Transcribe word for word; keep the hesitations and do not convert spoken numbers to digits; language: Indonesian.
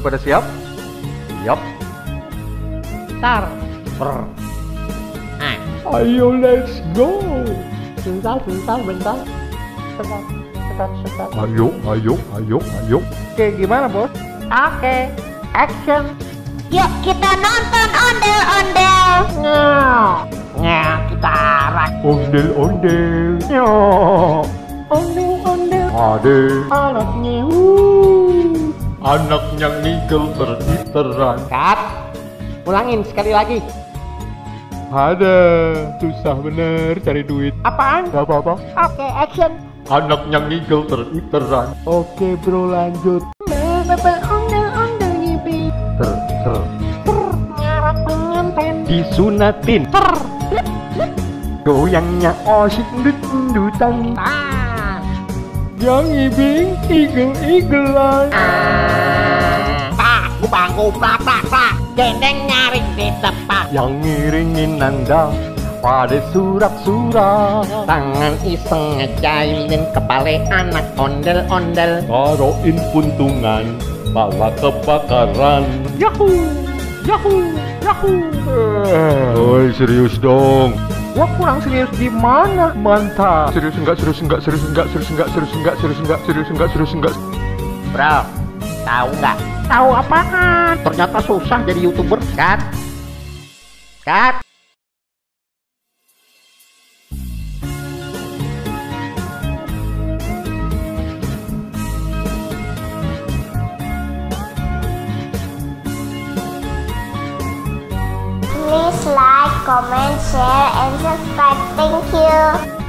Sudah pada siap? Siap. Start. Ayo let's go. Bentar, bentar, bentar. Sebentar, sebentar, sebentar. Ayo, ayo, ayo, ayo. Oke, gimana bos? Oke, action. Yuk kita nonton ondel-ondel. Nggak, kita arah. Ondel-ondel. Ondel-ondel. Ade. Anaknya. Anaknya ngigel tergiteran. Cut. Ulangin sekali lagi. Ada, susah bener cari duit. Apaan? Gak apa-apa. Oke, action. Anaknya ngigel tergiteran. Oke bro, lanjut. Bapak ondel-ondel ngipi. Ter, ter, ter. Nyarat pengantin. Disunatin. Ter, ter, ter. Goyangnya osik dut-dutan. Tan. Yang ngibing igel-igelan. Tak, gubang gubrak tak tak. Gendeng nyaring di tepat. Yang ngiringin nanda pada surat-surat. Tangan iseng ngejailin kepala anak ondel-ondel. Taruhin puntungan malah kebakaran. Yahoo! Yahoo! Yahoo! Woi serius dong. Wah kurang serius gimana? Mantap. Serius enggak, serius enggak, serius enggak, serius enggak, serius enggak, serius enggak, serius enggak, serius enggak. Bro, tahu enggak? Tahu apaan? Ternyata susah jadi YouTuber. Cut. Cut. Please like, comment, share and subscribe. Thank you.